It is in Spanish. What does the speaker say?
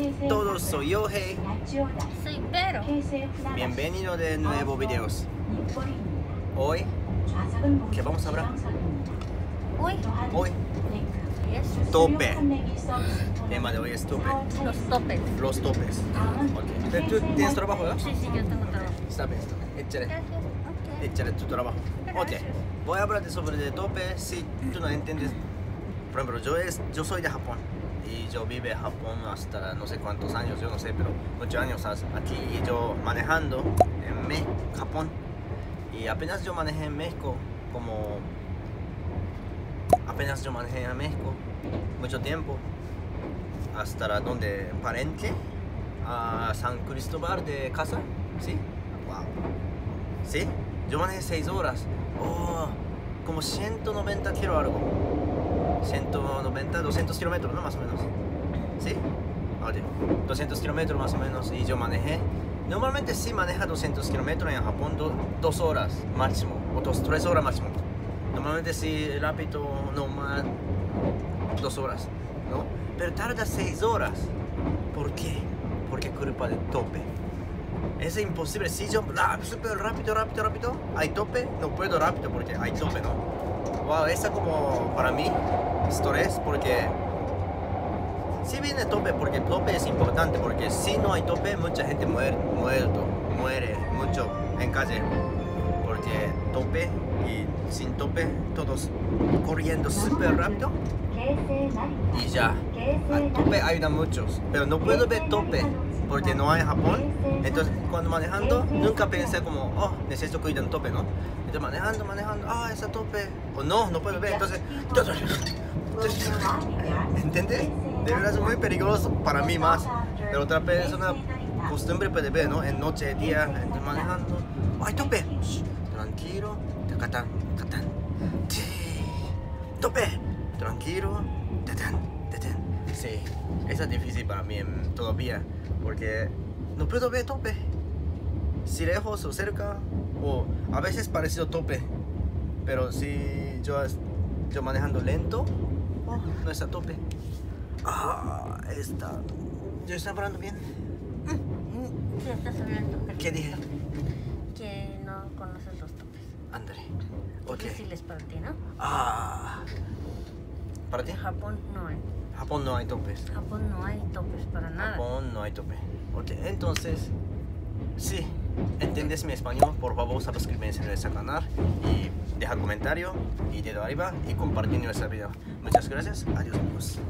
días, todos soy Yohei. Soy Pero. Bienvenido de nuevo videos. Hoy, ¿qué vamos a hablar? Hoy. Tope. El tema de hoy es tope. Los topes. Los topes. Okay. ¿Tú tienes trabajo? ¿No? Sí, yo tengo trabajo. Está bien, está bien. Échale tu trabajo. Ok. Voy a hablarte sobre el tope si tú no entiendes. Por ejemplo, yo soy de Japón y yo vivo en Japón hasta no sé cuántos años, yo no sé, pero 8 años aquí y yo manejando en Japón. Y apenas yo manejé en México, mucho tiempo, hasta donde Palenque, a San Cristóbal de Casa, ¿sí? Wow. ¿Sí? Yo manejé 6 horas, como 190 kilos algo. 190, 200 kilómetros, ¿no? Más o menos. ¿Sí? Vale. 200 kilómetros más o menos y yo manejé. Normalmente sí maneja 200 kilómetros en Japón 2 horas máximo, o 3 horas máximo. Normalmente sí rápido, normal, 2 horas, ¿no? Pero tarda 6 horas. ¿Por qué? Porque culpa del tope. Es imposible, si yo super rápido, hay tope, no puedo rápido porque hay tope, ¿no? Wow, esa como para mí estrés porque si viene tope, porque tope es importante, porque si no hay tope mucha gente muere mucho en calle, porque tope y sin tope todos corriendo súper rápido y ya. El tope ayuda a muchos, pero no puedo ver tope porque no hay en Japón. Entonces cuando manejando nunca pensé como necesito cuidar un tope, ¿no? Entonces manejando esa tope o no puedo ver, entonces ¿entiendes? De verdad es muy peligroso para mí más, pero otra persona costumbre puede ver, ¿no? En noche, día, entonces manejando hay tope, tranquilo, tacatán, tope, tranquilo, tacatán. Sí, eso es difícil para mí todavía, porque no puedo ver tope, si lejos o cerca, o a veces parecido tope, pero si yo manejando lento, no está tope. ¿Yo estoy hablando bien? Sí, estás hablando. ¿Qué dije? Que no conoces los topes. André, ok. Difíciles para ti, ¿no? ¿Para ti? En Japón no hay. Japón no hay topes. Japón no hay topes para nada. Japón no hay tope. Ok, entonces, si entiendes mi español, por favor suscríbete a nuestro canal y deja comentario y dedo arriba y compartir nuestra video. Muchas gracias. Adiós amigos.